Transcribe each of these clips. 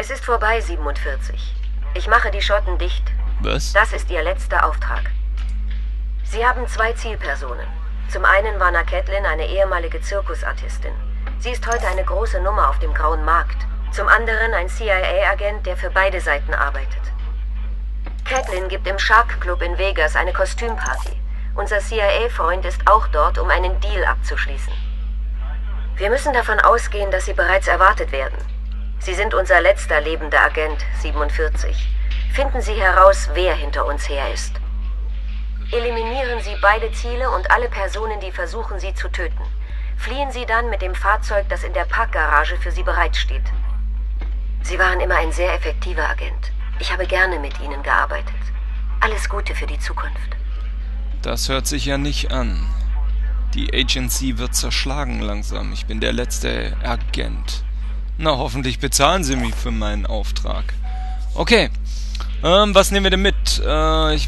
Es ist vorbei, 47. Ich mache die Schotten dicht. Was? Das ist ihr letzter Auftrag. Sie haben zwei Zielpersonen. Zum einen Wanna Catelyn, eine ehemalige Zirkusartistin. Sie ist heute eine große Nummer auf dem grauen Markt. Zum anderen ein CIA-Agent, der für beide Seiten arbeitet. Catelyn gibt im Shark Club in Vegas eine Kostümparty. Unser CIA-Freund ist auch dort, um einen Deal abzuschließen. Wir müssen davon ausgehen, dass sie bereits erwartet werden. Sie sind unser letzter lebender Agent, 47. Finden Sie heraus, wer hinter uns her ist. Eliminieren Sie beide Ziele und alle Personen, die versuchen, sie zu töten. Fliehen Sie dann mit dem Fahrzeug, das in der Parkgarage für Sie bereitsteht. Sie waren immer ein sehr effektiver Agent. Ich habe gerne mit Ihnen gearbeitet. Alles Gute für die Zukunft. Das hört sich ja nicht an. Die Agency wird zerschlagen langsam. Ich bin der letzte Agent. Na, hoffentlich bezahlen Sie mich für meinen Auftrag. Okay. Was nehmen wir denn mit? Ich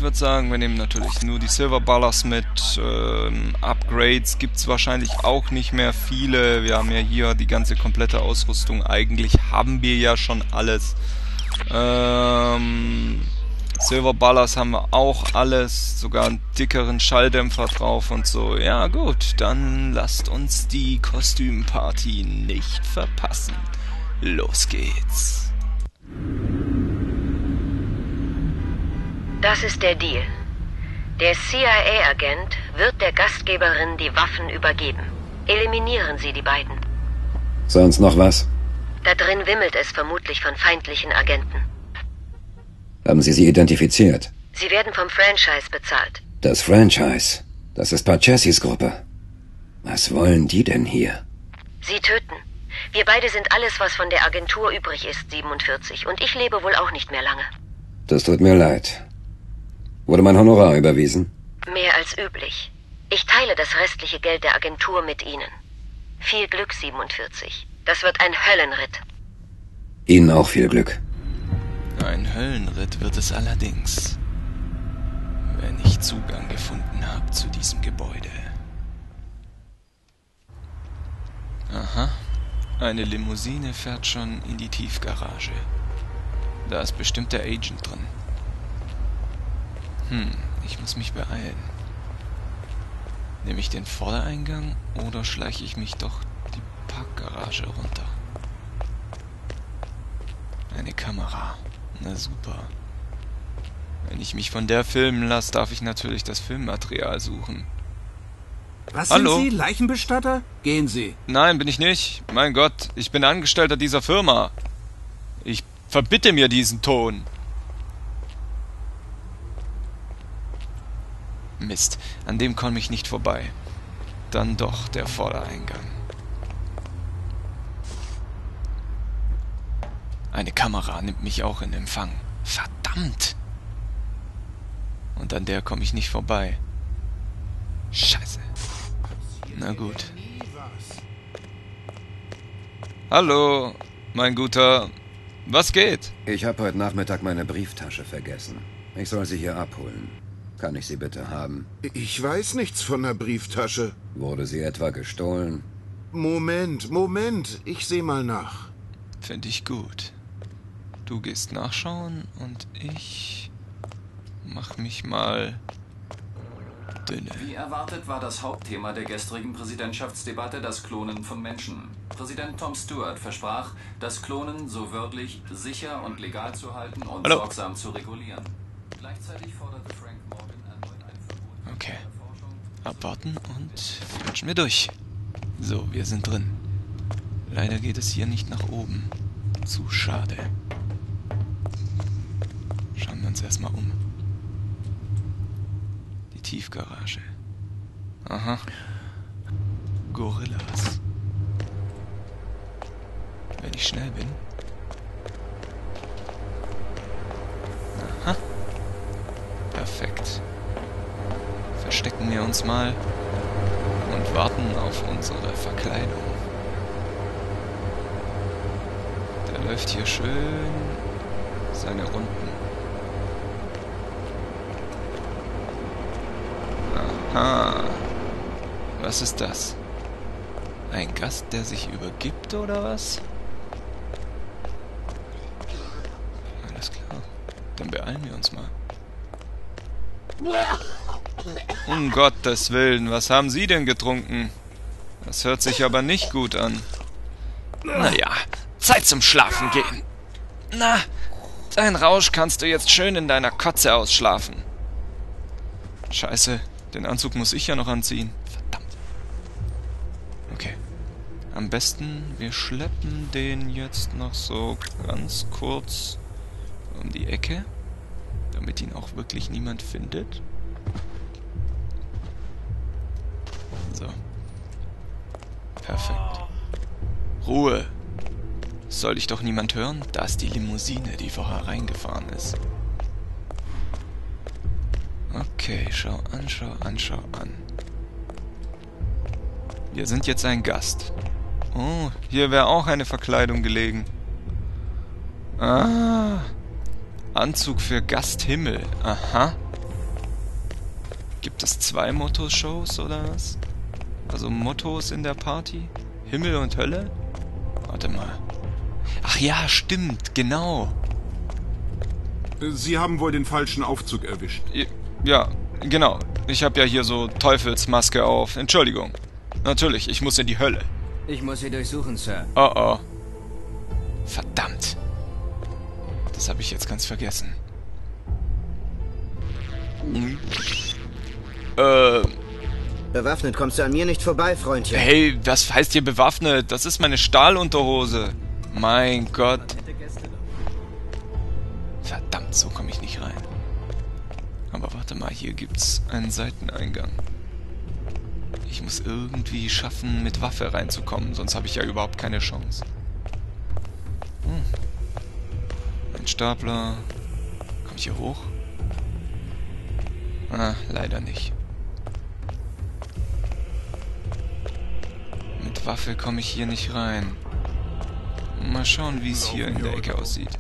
würde sagen, wir nehmen natürlich nur die Silver Ballers mit. Upgrades gibt es wahrscheinlich auch nicht mehr viele. Wir haben ja hier die ganze komplette Ausrüstung. Eigentlich haben wir ja schon alles. Silver Ballers haben wir auch alles. Sogar einen dickeren Schalldämpfer drauf und so. Ja gut, dann lasst uns die Kostümparty nicht verpassen. Los geht's. Das ist der Deal. Der CIA-Agent wird der Gastgeberin die Waffen übergeben. Eliminieren Sie die beiden. Sonst noch was? Da drin wimmelt es vermutlich von feindlichen Agenten. Haben Sie sie identifiziert? Sie werden vom Franchise bezahlt. Das Franchise? Das ist Parchessis Gruppe. Was wollen die denn hier? Sie töten. Wir beide sind alles, was von der Agentur übrig ist, 47. Und ich lebe wohl auch nicht mehr lange. Das tut mir leid. Wurde mein Honorar überwiesen? Mehr als üblich. Ich teile das restliche Geld der Agentur mit Ihnen. Viel Glück, 47. Das wird ein Höllenritt. Ihnen auch viel Glück. Ein Höllenritt wird es allerdings, wenn ich Zugang gefunden habe zu diesem Gebäude. Aha. Eine Limousine fährt schon in die Tiefgarage. Da ist bestimmt der Agent drin. Ich muss mich beeilen. Nehme ich den Vordereingang oder schleiche ich mich doch die Parkgarage runter? Eine Kamera. Na super. Wenn ich mich von der filmen lasse, darf ich natürlich das Filmmaterial suchen. Was Hallo? Sind Sie, Leichenbestatter? Gehen Sie. Nein, bin ich nicht. Mein Gott, ich bin Angestellter dieser Firma. Ich verbitte mir diesen Ton. Mist, an dem komme ich nicht vorbei. Dann doch der Vordereingang. Eine Kamera nimmt mich auch in Empfang. Verdammt! Und an der komme ich nicht vorbei. Scheiße. Na gut. Hallo, mein Guter. Was geht? Ich habe heute Nachmittag meine Brieftasche vergessen. Ich soll sie hier abholen. Kann ich sie bitte haben? Ich weiß nichts von der Brieftasche. Wurde sie etwa gestohlen? Moment, ich sehe mal nach. Finde ich gut. Du gehst nachschauen und ich mach mich mal dünne. Wie erwartet war das Hauptthema der gestrigen Präsidentschaftsdebatte das Klonen von Menschen. Präsident Tom Stewart versprach, das Klonen so wörtlich sicher und legal zu halten und sorgsam zu regulieren. Gleichzeitig forderte Frank Morgan erneut ein Verbot. Okay. Abwarten und quatschen wir durch. So, wir sind drin. Leider geht es hier nicht nach oben. Zu schade. Schauen wir uns erstmal um. Die Tiefgarage. Aha. Gorillas. Wenn ich schnell bin. Aha. Perfekt. Verstecken wir uns mal und warten auf unsere Verkleidung. Der läuft hier schön seine Runden. Aha. Was ist das? Ein Gast, der sich übergibt, oder was? Dann beeilen wir uns mal. Um Gottes Willen, was haben Sie denn getrunken? Das hört sich aber nicht gut an. Naja, Zeit zum Schlafen gehen. Na, dein Rausch kannst du jetzt schön in deiner Kotze ausschlafen. Scheiße, den Anzug muss ich ja noch anziehen. Verdammt. Okay. Am besten, wir schleppen den jetzt noch so ganz kurz um die Ecke, damit ihn auch wirklich niemand findet. So. Perfekt. Ruhe! Soll ich doch niemand hören? Da ist die Limousine, die vorher reingefahren ist. Okay, schau an, schau an, schau an. Wir sind jetzt ein Gast. Oh, hier wäre auch eine Verkleidung gelegen. Ah, Anzug für Gasthimmel. Aha. Gibt es 2 Motto-Shows oder was? Also Mottos in der Party? Himmel und Hölle? Warte mal. Ach ja, stimmt, genau. Sie haben wohl den falschen Aufzug erwischt. Ja, genau. Ich habe ja hier so Teufelsmaske auf. Entschuldigung. Natürlich, ich muss in die Hölle. Ich muss sie durchsuchen, Sir. Oh oh. Verdammt. Das habe ich jetzt ganz vergessen. Bewaffnet kommst du an mir nicht vorbei, Freundchen. Hey, was heißt hier bewaffnet? Das ist meine Stahlunterhose. Mein Gott. Verdammt, so komme ich nicht rein. Aber warte mal, hier gibt's einen Seiteneingang. Ich muss irgendwie schaffen, mit Waffe reinzukommen, sonst habe ich ja überhaupt keine Chance. Ein Stapler. Komme ich hier hoch? Ah, leider nicht. Mit Waffe komme ich hier nicht rein. Mal schauen, wie es hier in der Ecke aussieht.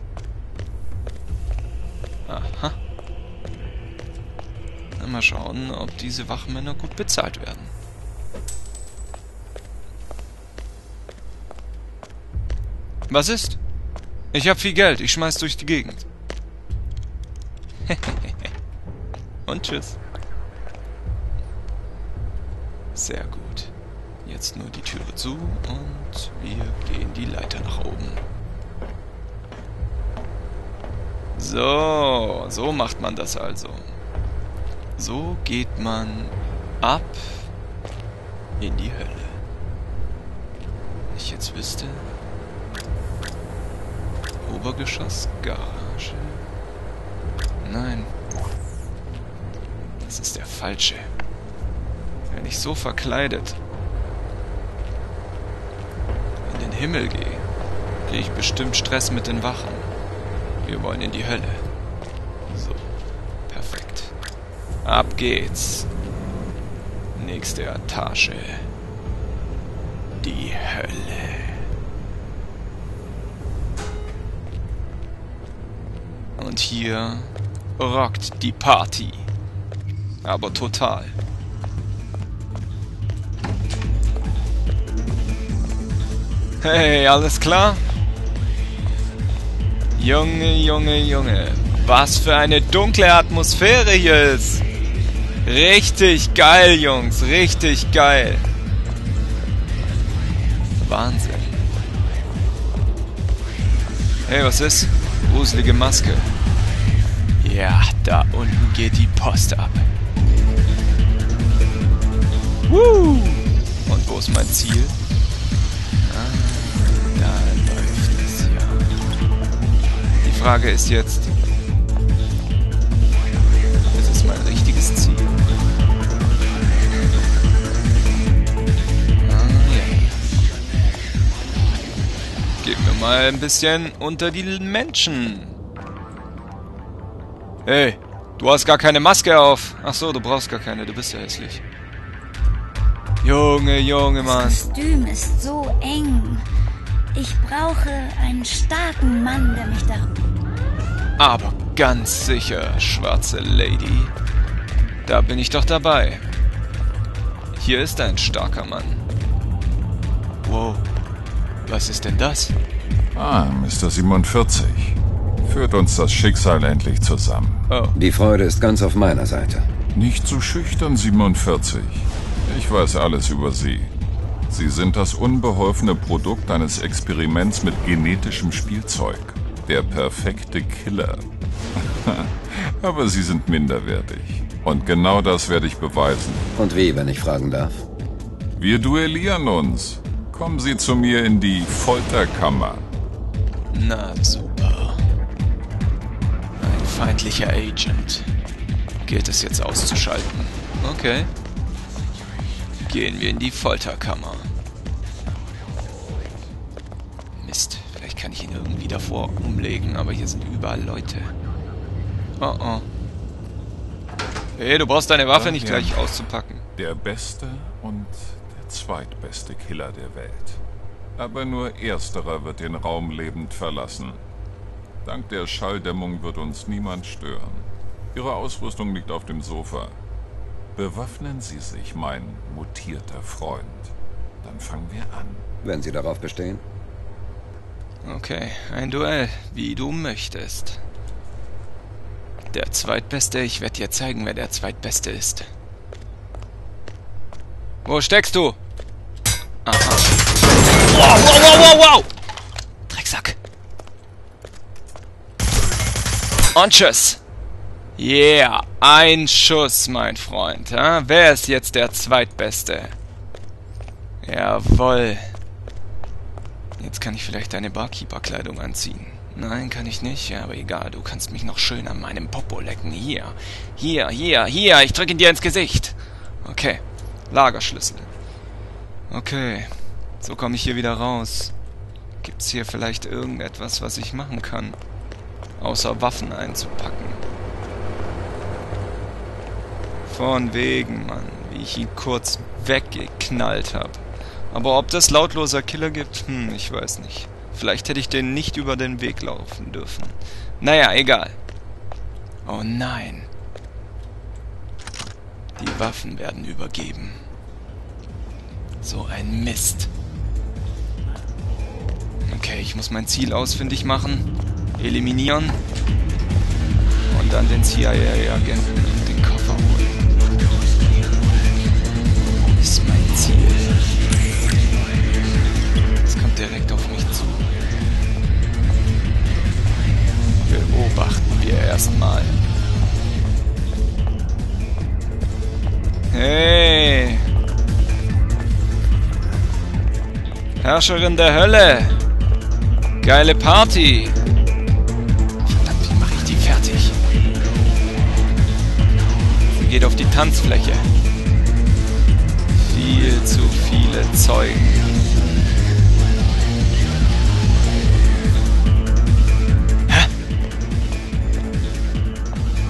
Aha. Mal schauen, ob diese Wachmänner gut bezahlt werden. Was ist? Ich habe viel Geld, ich schmeiß durch die Gegend. Und tschüss. Sehr gut. Jetzt nur die Türe zu und wir gehen die Leiter nach oben. So, so macht man das also. So geht man ab in die Hölle. Wenn ich jetzt wüsste. Obergeschoss, Garage. Nein. Das ist der falsche. Wenn ich so verkleidet in den Himmel gehe, kriege ich bestimmt Stress mit den Wachen. Wir wollen in die Hölle. So. Perfekt. Ab geht's. Nächste Etage. Die Hölle. Und hier rockt die Party. Aber total. Hey, alles klar? Junge, Junge, Junge. Was für eine dunkle Atmosphäre hier ist. Richtig geil, Jungs. Richtig geil. Wahnsinn. Hey, was ist? Gruselige Maske. Ja, da unten geht die Post ab. Woo! Und wo ist mein Ziel? Ah, da läuft es ja. Die Frage ist jetzt, ist es mein richtiges Ziel? Ah, ja. Gehen wir mal ein bisschen unter die Menschen. Hey, du hast gar keine Maske auf. Ach so, du brauchst gar keine, du bist ja hässlich. Junge, Junge, Mann. Das Kostüm ist so eng. Ich brauche einen starken Mann, der mich darum... Aber ganz sicher, schwarze Lady. Da bin ich doch dabei. Hier ist ein starker Mann. Wow. Was ist denn das? Ah, Mr. 47. führt uns das Schicksal endlich zusammen. Oh. Die Freude ist ganz auf meiner Seite. Nicht zu schüchtern, 47. Ich weiß alles über Sie. Sie sind das unbeholfene Produkt eines Experiments mit genetischem Spielzeug. Der perfekte Killer. Aber Sie sind minderwertig. Und genau das werde ich beweisen. Und wie, wenn ich fragen darf? Wir duellieren uns. Kommen Sie zu mir in die Folterkammer. Na super. Ein feindlicher Agent. Gilt es jetzt auszuschalten. Okay. Gehen wir in die Folterkammer. Mist, vielleicht kann ich ihn irgendwie davor umlegen, aber hier sind überall Leute. Oh oh. Hey, du brauchst deine Waffe nicht gleich auszupacken. Der beste und der zweitbeste Killer der Welt. Aber nur ersterer wird den Raum lebend verlassen. Dank der Schalldämmung wird uns niemand stören. Ihre Ausrüstung liegt auf dem Sofa. Bewaffnen Sie sich, mein mutierter Freund. Dann fangen wir an. Wenn Sie darauf bestehen. Okay, ein Duell, wie du möchtest. Der Zweitbeste, ich werde dir zeigen, wer der Zweitbeste ist. Wo steckst du? Aha. Wow, wow, wow, wow, wow! Drecksack. Und tschüss. Yeah, ein Schuss, mein Freund. Ha? Wer ist jetzt der Zweitbeste? Jawohl. Jetzt kann ich vielleicht deine Barkeeper-Kleidung anziehen. Nein, kann ich nicht. Ja, aber egal, du kannst mich noch schön an meinem Popo lecken. Hier, hier, hier, hier. Ich drücke ihn dir ins Gesicht. Okay, Lagerschlüssel. Okay, so komme ich hier wieder raus. Gibt's hier vielleicht irgendetwas, was ich machen kann? Außer Waffen einzupacken. Von wegen, Mann, wie ich ihn kurz weggeknallt habe. Aber ob das lautloser Killer gibt? Hm, ich weiß nicht. Vielleicht hätte ich den nicht über den Weg laufen dürfen. Naja, egal. Oh nein. Die Waffen werden übergeben. So ein Mist. Okay, ich muss mein Ziel ausfindig machen. Eliminieren. Und dann den CIA-Agenten und den Koffer holen. Ist mein Ziel. Es kommt direkt auf mich zu. Beobachten wir erstmal. Hey! Herrscherin der Hölle! Geile Party! Verdammt, wie mache ich die fertig? Sie geht auf die Tanzfläche. Viel zu viele Zeugen. Hä?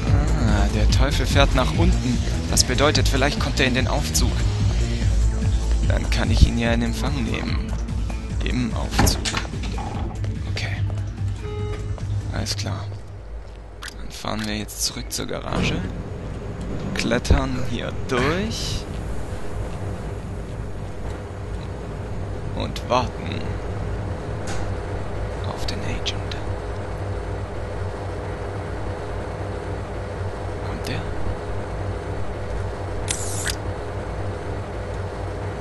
Ah, der Teufel fährt nach unten. Das bedeutet, vielleicht kommt er in den Aufzug. Dann kann ich ihn ja in Empfang nehmen. Im Aufzug. Okay. Alles klar. Dann fahren wir jetzt zurück zur Garage. Klettern hier durch. Und warten auf den Agent. Kommt der?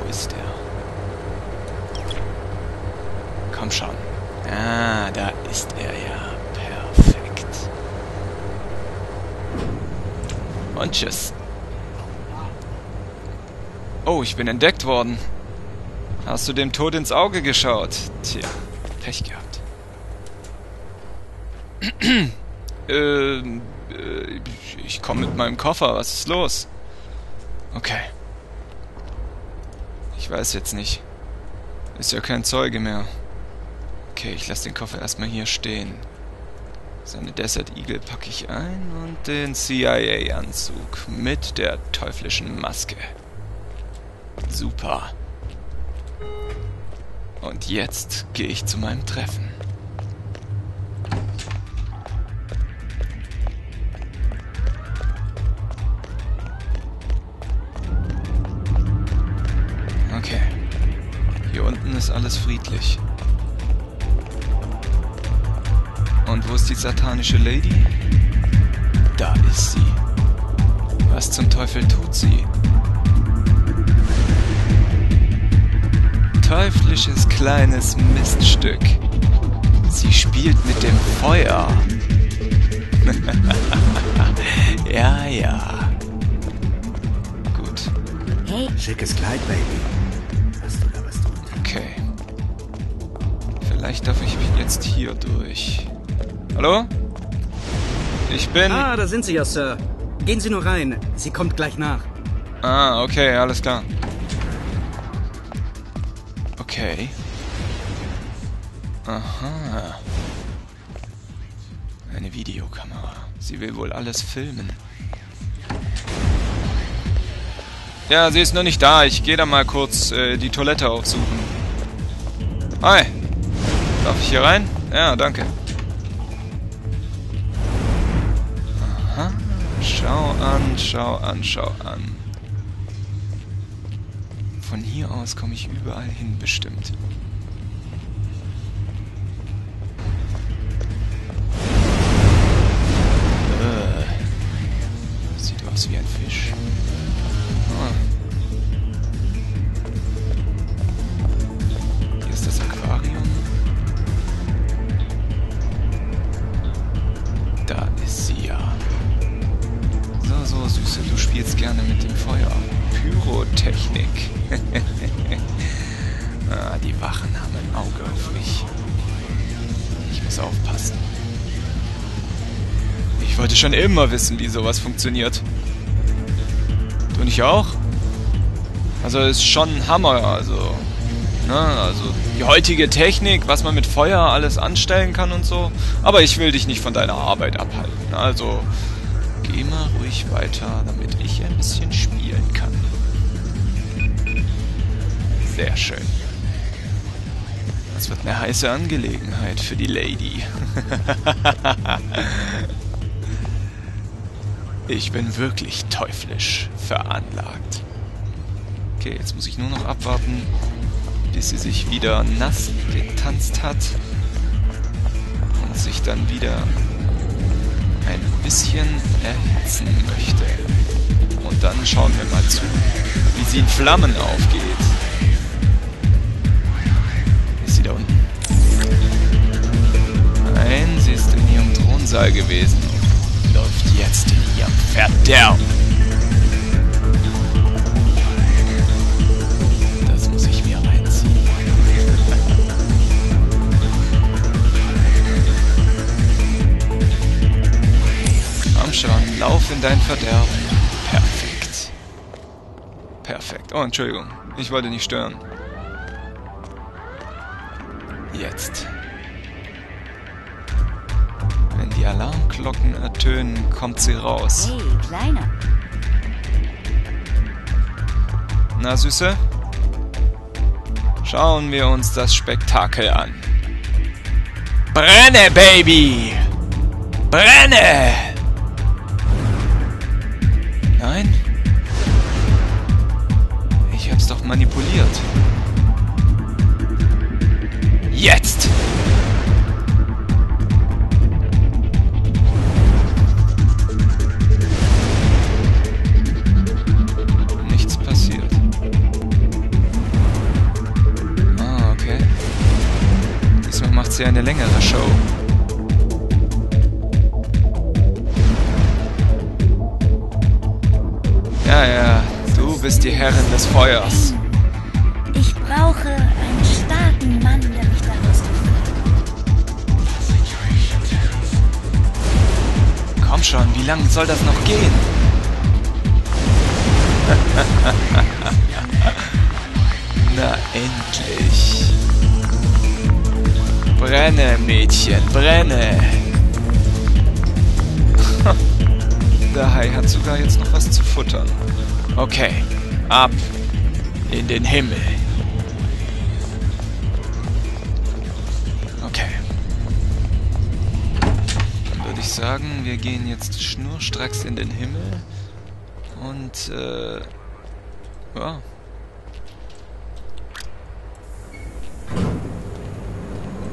Wo ist der? Komm schon. Ah, da ist er ja. Perfekt. Und tschüss. Oh, ich bin entdeckt worden. Hast du dem Tod ins Auge geschaut? Tja, Pech gehabt. Ich komme mit meinem Koffer. Was ist los? Okay. Ich weiß jetzt nicht. Ist ja kein Zeuge mehr. Okay, ich lasse den Koffer erstmal hier stehen. Seine Desert Eagle packe ich ein und den CIA-Anzug mit der teuflischen Maske. Super. Und jetzt gehe ich zu meinem Treffen. Okay. Hier unten ist alles friedlich. Und Wo ist die satanische Lady? Da ist sie. Was zum Teufel tut sie? Teuflisches kleines Miststück. Sie spielt mit dem Feuer. Ja, ja. Gut. Schickes Kleid, Baby. Hast du da was drunter? Okay. Vielleicht darf ich mich jetzt hier durch. Hallo? Ich bin... Ah, da sind Sie ja, Sir. Gehen Sie nur rein. Sie kommt gleich nach. Ah, okay, alles klar. Okay. Aha. Eine Videokamera. Sie will wohl alles filmen. Ja, sie ist noch nicht da. Ich gehe da mal kurz die Toilette aufsuchen. Hi. Darf ich hier rein? Ja, danke. Aha. Schau an, schau an, schau an. Von hier aus komme ich überall hin, bestimmt. Sieht aus wie ein Fisch. Oh. Hier ist das Aquarium. Da ist sie ja. So, so, Süße, du spielst gerne mit dem Feuer. Pyrotechnik. Ah, die Wachen haben ein Auge auf mich. Ich muss aufpassen. Ich wollte schon immer wissen, wie sowas funktioniert. Du nicht auch? Also ist schon ein Hammer, also. Ne? Also die heutige Technik, was man mit Feuer alles anstellen kann und so. Aber ich will dich nicht von deiner Arbeit abhalten. Also geh mal ruhig weiter, damit ich ein bisschen spielen kann. Sehr schön. Das wird eine heiße Angelegenheit für die Lady. Ich bin wirklich teuflisch veranlagt. Okay, jetzt muss ich nur noch abwarten, bis sie sich wieder nass getanzt hat. Und sich dann wieder ein bisschen erhitzen möchte. Und dann schauen wir mal zu, wie sie in Flammen aufgeht. Da unten. Nein, sie ist in ihrem Thronsaal gewesen und läuft jetzt in ihrem Verderben. Das muss ich mir reinziehen. Komm schon, lauf in dein Verderben. Perfekt. Perfekt. Oh, Entschuldigung. Ich wollte nicht stören. Jetzt. Wenn die Alarmglocken ertönen, kommt sie raus. Hey, Kleiner. Na, Süße? Schauen wir uns das Spektakel an. Brenne, Baby! Brenne! Nein? Ich hab's doch manipuliert. Jetzt! Nichts passiert. Ah, okay. Diesmal macht sie eine längere Show. Ja, ja, du bist die Herrin des Feuers. Ich brauche einen starken Mann, der mich da rausführt. Komm schon, wie lange soll das noch gehen? Na endlich. Brenne, Mädchen, brenne. Der Hai hat sogar jetzt noch was zu futtern. Okay, ab in den Himmel. Sagen, wir gehen jetzt schnurstracks in den Himmel und ja.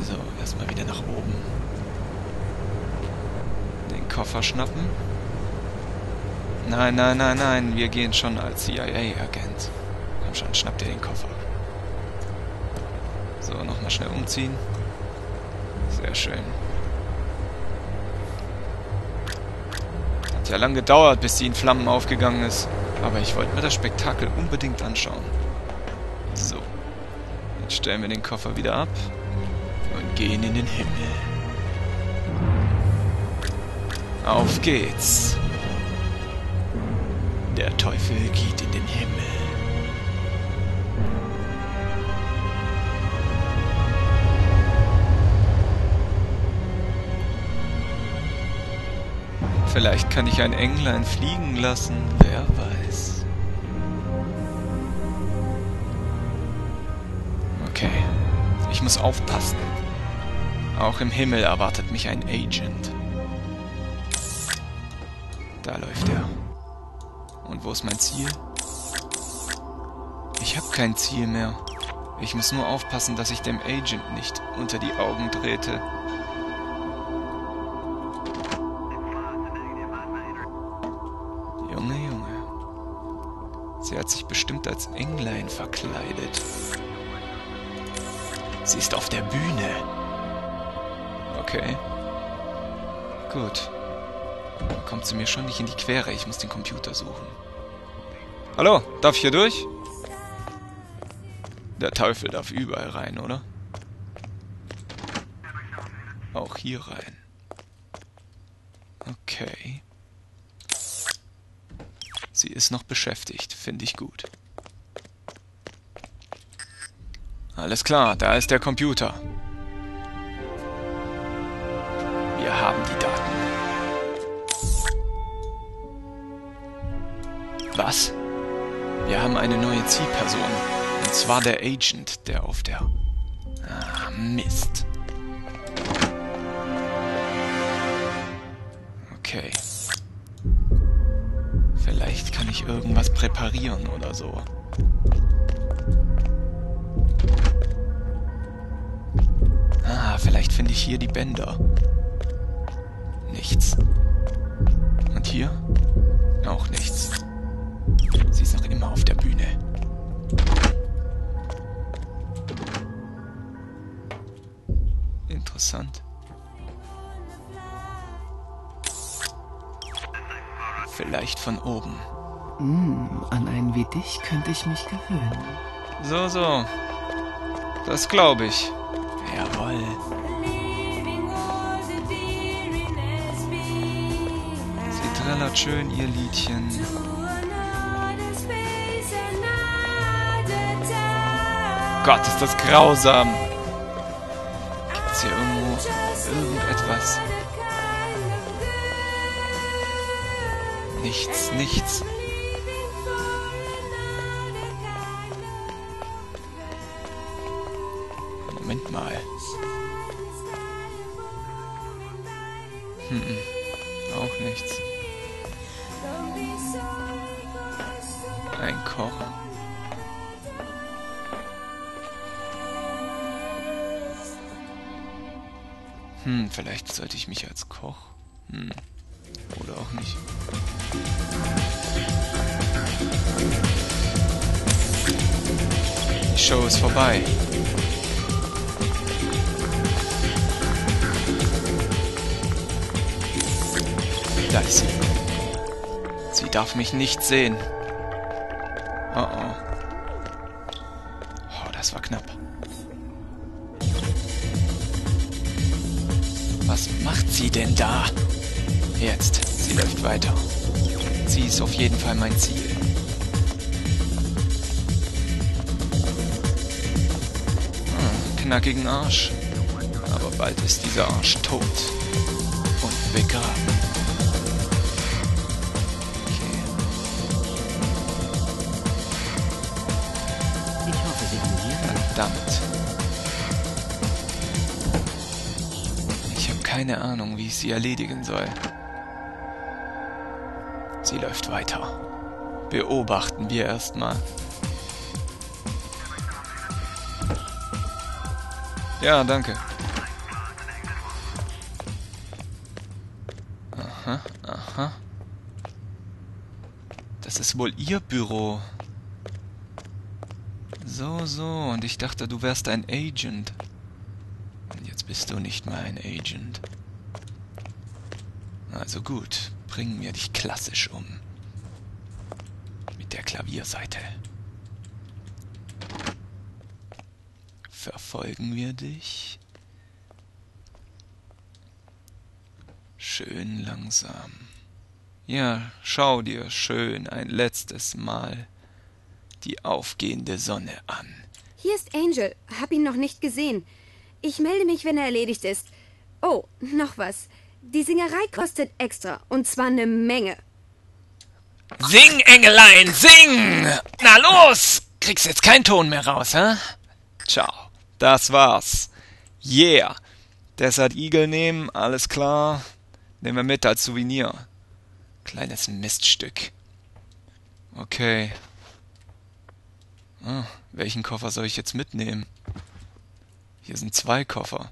So, erstmal wieder nach oben. verschnappen. Nein, nein, nein, nein, wir gehen schon als CIA-Agent. Komm schon, schnapp dir den Koffer. So, nochmal schnell umziehen. Sehr schön. Hat ja lang gedauert, bis die in Flammen aufgegangen ist. Aber ich wollte mir das Spektakel unbedingt anschauen. So. Jetzt stellen wir den Koffer wieder ab. Und gehen in den Himmel. Auf geht's. Der Teufel geht in den Himmel. Vielleicht kann ich ein Englein fliegen lassen, wer weiß. Okay, ich muss aufpassen. Auch im Himmel erwartet mich ein Agent. Da läuft er. Und wo ist mein Ziel? Ich habe kein Ziel mehr. Ich muss nur aufpassen, dass ich dem Agent nicht unter die Augen trete. Junge, Junge. Sie hat sich bestimmt als Englein verkleidet. Sie ist auf der Bühne. Okay. Gut. Kommt sie mir schon nicht in die Quere. Ich muss den Computer suchen. Hallo, darf ich hier durch? Der Teufel darf überall rein, oder? Auch hier rein. Okay. Sie ist noch beschäftigt. Finde ich gut. Alles klar, da ist der Computer. Wir haben die Daten. Was? Wir haben eine neue Zielperson. Und zwar der Agent, der auf der... Ah, Mist. Okay. Vielleicht kann ich irgendwas präparieren oder so. Ah, vielleicht finde ich hier die Bänder. Nichts. Und hier? Auch nichts. Sie ist noch immer auf der Bühne. Interessant. Vielleicht von oben. An einen wie dich könnte ich mich gewöhnen. So, so. Das glaube ich. Jawohl. Sie trällert schön ihr Liedchen. Gott, ist das grausam. Gibt's hier irgendwo irgendetwas? Nichts, nichts. Moment mal. Auch nichts. Ein Koch. Vielleicht sollte ich mich als Koch... Oder auch nicht. Die Show ist vorbei. Da ist sie. Sie darf mich nicht sehen. Oh oh. Oh, das war knapp. Was macht sie denn da? Jetzt, sie läuft weiter. Sie ist auf jeden Fall mein Ziel. Knackigen Arsch. Aber bald ist dieser Arsch tot. Und begraben. Okay. Ich hoffe, sie haben hier. Verdammt. Keine Ahnung, wie ich sie erledigen soll. Sie läuft weiter. Beobachten wir erstmal. Ja, danke. Aha, aha. Das ist wohl ihr Büro. So, so. Und ich dachte, du wärst ein Agent. Und jetzt bist du nicht mehr ein Agent. Also gut. Bring mir dich klassisch um. Mit der Klavierseite. Verfolgen wir dich. Schön langsam. Ja, schau dir schön ein letztes Mal die aufgehende Sonne an. Hier ist Angel. Hab ihn noch nicht gesehen. Ich melde mich, wenn er erledigt ist. Oh, noch was. Die Singerei kostet extra. Und zwar eine Menge. Sing, Engelein, sing! Na los! Kriegst jetzt keinen Ton mehr raus, hä? Ciao. Das war's. Yeah. Desert Eagle nehmen, alles klar. Nehmen wir mit als Souvenir. Kleines Miststück. Okay. Ah, welchen Koffer soll ich jetzt mitnehmen? Hier sind 2 Koffer.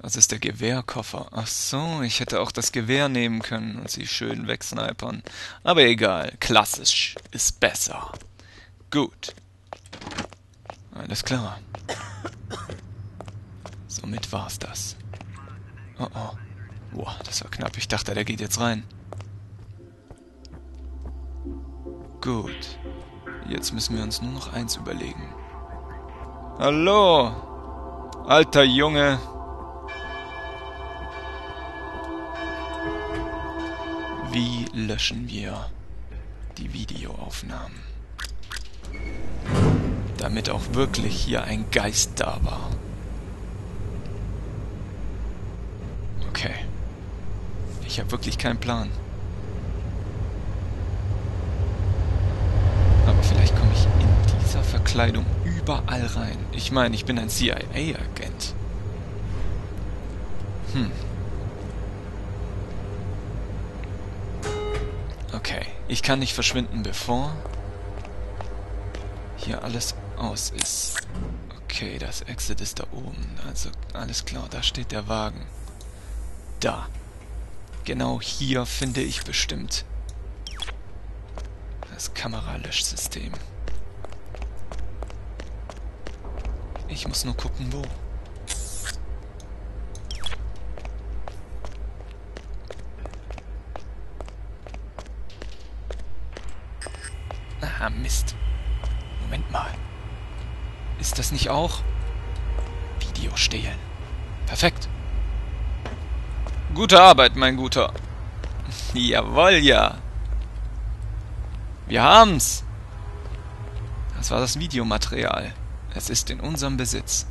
Das ist der Gewehrkoffer. Ach so, ich hätte auch das Gewehr nehmen können und sie schön wegsnipern. Aber egal, klassisch ist besser. Gut. Alles klar. Somit war's das. Oh oh. Boah, das war knapp. Ich dachte, der geht jetzt rein. Gut. Jetzt müssen wir uns nur noch eins überlegen. Hallo! Alter Junge! Wie löschen wir die Videoaufnahmen? Damit auch wirklich hier ein Geist da war. Okay. Ich habe wirklich keinen Plan. Aber vielleicht komme ich in dieser Verkleidung überall rein. Ich meine, ich bin ein CIA-Agent. Hm. Okay, ich kann nicht verschwinden, bevor hier alles aus ist. Okay, das Exit ist da oben. Also, alles klar, da steht der Wagen. Da. Genau hier finde ich bestimmt das Kameralöschsystem. Ich muss nur gucken, wo. Ah, Mist. Moment mal. Ist das nicht auch? Video stehlen. Perfekt. Gute Arbeit, mein Guter. Jawohl, ja. Wir haben's. Das war das Videomaterial. Es ist in unserem Besitz.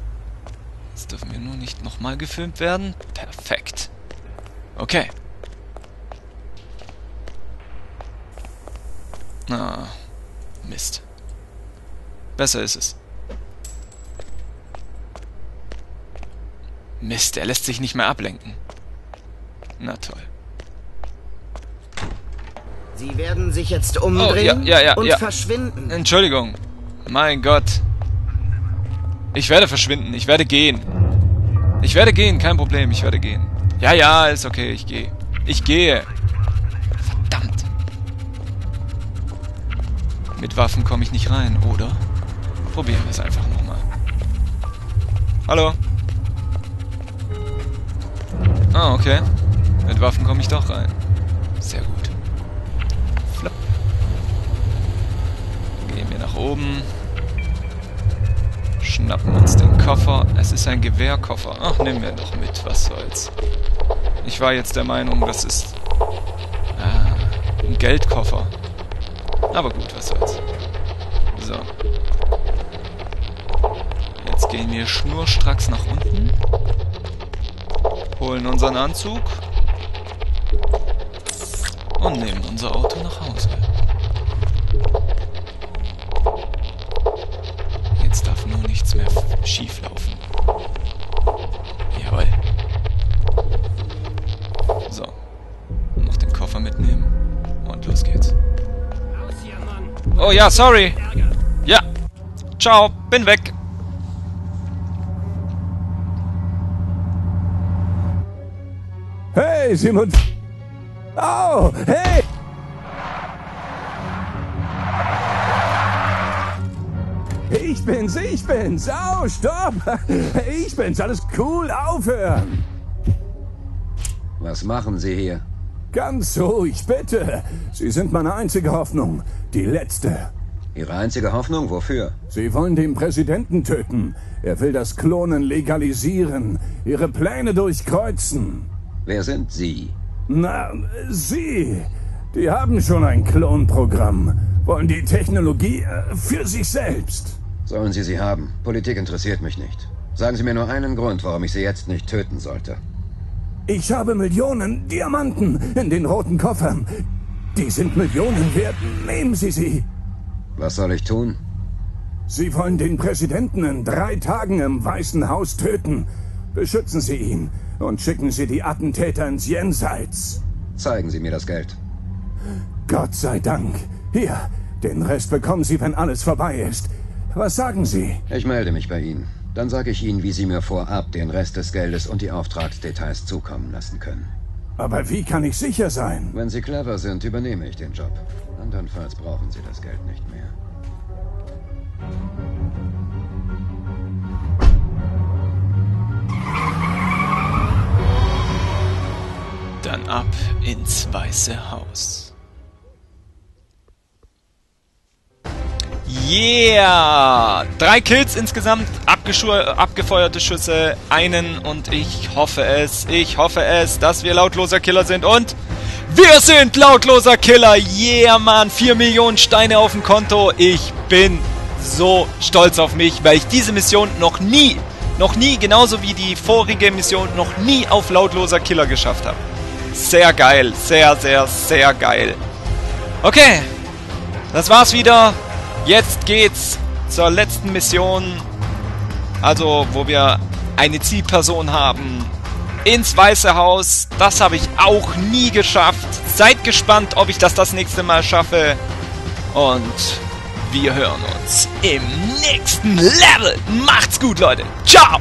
Jetzt dürfen wir nur nicht nochmal gefilmt werden. Perfekt. Okay. Ah, Mist. Besser ist es. Mist, er lässt sich nicht mehr ablenken. Na toll. Sie werden sich jetzt umdrehen und verschwinden. Entschuldigung. Mein Gott. Ich werde verschwinden. Ich werde gehen. Ich werde gehen. Kein Problem. Ich werde gehen. Ja, ja, ist okay. Ich gehe. Ich gehe. Verdammt. Mit Waffen komme ich nicht rein, oder? Probieren wir es einfach nochmal. Hallo. Ah, okay. Mit Waffen komme ich doch rein. Sehr gut. Flop. Gehen wir nach oben. Schnappen uns den Koffer. Es ist ein Gewehrkoffer. Ach, nehmen wir doch mit. Was soll's. Ich war jetzt der Meinung, das ist ein Geldkoffer. Aber gut, was soll's. So. Jetzt gehen wir schnurstracks nach unten. Holen unseren Anzug. Und nehmen unser Auto nach Hause. Jetzt darf nur nichts mehr schief laufen. Jawohl. So. Noch den Koffer mitnehmen. Und los geht's. Oh ja, sorry. Ja. Ciao, bin weg. Hey, Simon. Oh, hey. Ich bin's. Au, stopp. Ich bin's. Alles cool. Aufhören. Was machen Sie hier? Ganz ruhig, bitte. Sie sind meine einzige Hoffnung. Die letzte. Ihre einzige Hoffnung? Wofür? Sie wollen den Präsidenten töten. Er will das Klonen legalisieren. Ihre Pläne durchkreuzen. Wer sind Sie? Na, Sie. Die haben schon ein Klonprogramm. Wollen die Technologie für sich selbst. Sollen Sie sie haben. Politik interessiert mich nicht. Sagen Sie mir nur einen Grund, warum ich Sie jetzt nicht töten sollte. Ich habe Millionen Diamanten in den roten Koffern. Die sind Millionen wert. Nehmen Sie sie. Was soll ich tun? Sie wollen den Präsidenten in 3 Tagen im Weißen Haus töten. Beschützen Sie ihn und schicken Sie die Attentäter ins Jenseits. Zeigen Sie mir das Geld. Gott sei Dank. Hier, den Rest bekommen Sie, wenn alles vorbei ist. Was sagen Sie? Ich melde mich bei Ihnen. Dann sage ich Ihnen, wie Sie mir vorab den Rest des Geldes und die Auftragsdetails zukommen lassen können. Aber wie kann ich sicher sein? Wenn Sie clever sind, übernehme ich den Job. Andernfalls brauchen Sie das Geld nicht mehr. Dann ab ins Weiße Haus. Yeah! 3 Kills insgesamt, abgefeuerte Schüsse, einen und ich hoffe es, dass wir lautloser Killer sind und... Wir sind lautloser Killer! Yeah, Mann! 4 Millionen Steine auf dem Konto. Ich bin so stolz auf mich, weil ich diese Mission noch nie, genauso wie die vorige Mission, noch nie auf lautloser Killer geschafft habe. Sehr geil. Sehr, sehr, sehr geil. Okay. Das war's wieder. Jetzt geht's zur letzten Mission. Also, wo wir eine Zielperson haben. Ins Weiße Haus. Das habe ich auch nie geschafft. Seid gespannt, ob ich das nächste Mal schaffe. Und wir hören uns im nächsten Level. Macht's gut, Leute. Ciao.